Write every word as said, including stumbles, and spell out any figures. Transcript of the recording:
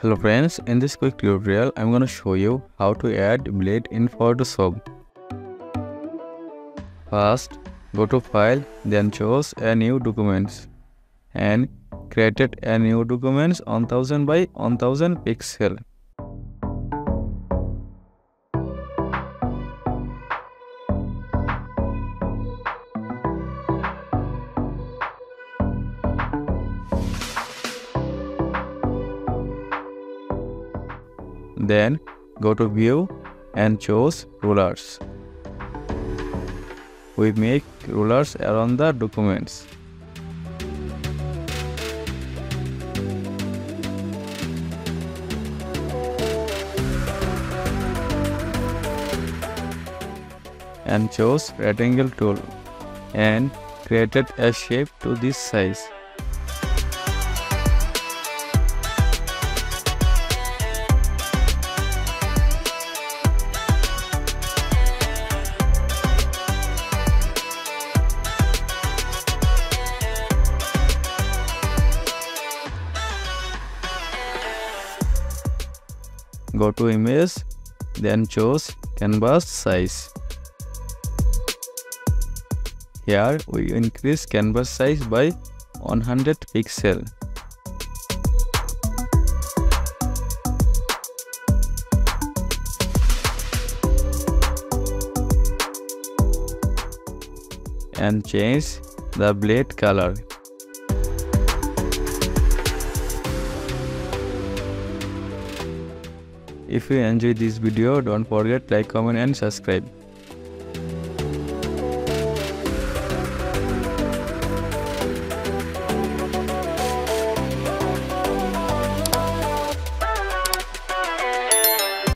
Hello friends, in this quick tutorial I'm gonna show you how to add blade in Photoshop. First, go to File, then choose a new document and created a new document one thousand by one thousand pixel. Then go to View and choose Rulers. We make rulers around the documents. And choose Rectangle tool and created a shape to this size. Go to Image, then choose Canvas size. Here we increase canvas size by one hundred pixel. And change the blade color. If you enjoyed this video, don't forget like, comment and subscribe.